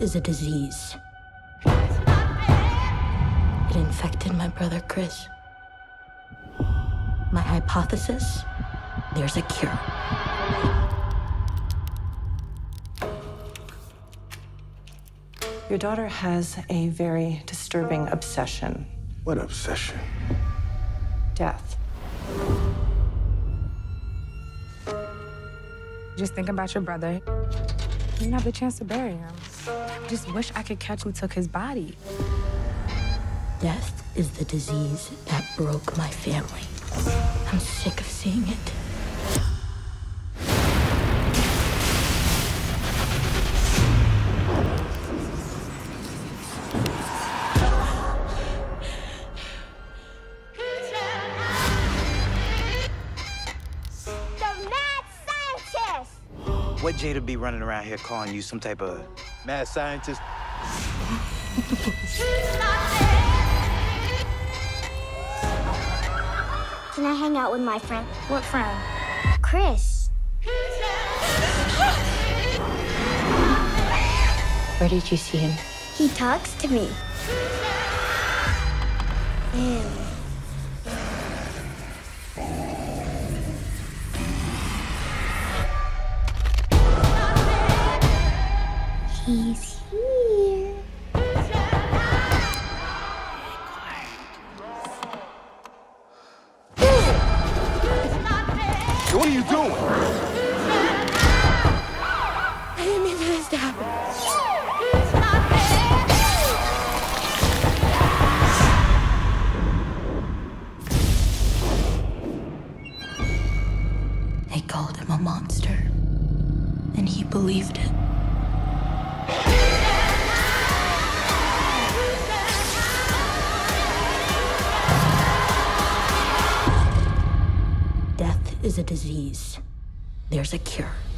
is a disease. It infected my brother, Chris. My hypothesis, there's a cure. Your daughter has a very disturbing obsession. What obsession? Death. Just think about your brother. You didn't have the chance to bury him. Just wish I could catch who took his body. Death is the disease that broke my family. I'm sick of seeing it. What Jada be running around here calling you some type of mad scientist? Can I hang out with my friend? What friend? Chris. Where did you see him? He talks to me. Ew. He's here. What are you doing? I didn't mean for this to happen. They called him a monster, and he believed it. Death is a disease. There's a cure.